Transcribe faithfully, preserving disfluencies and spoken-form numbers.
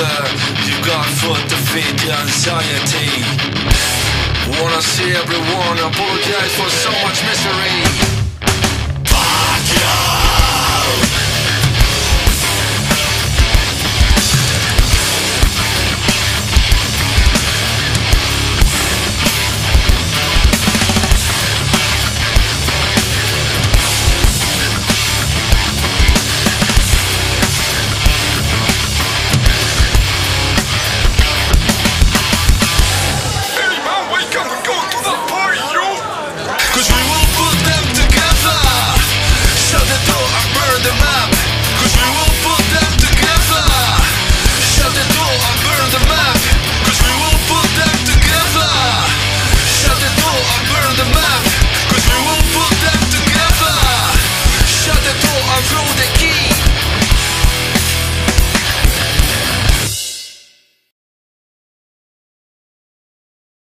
deserve. You got food to feed the anxiety. Wanna see everyone apologize for so much misery. Fuck you!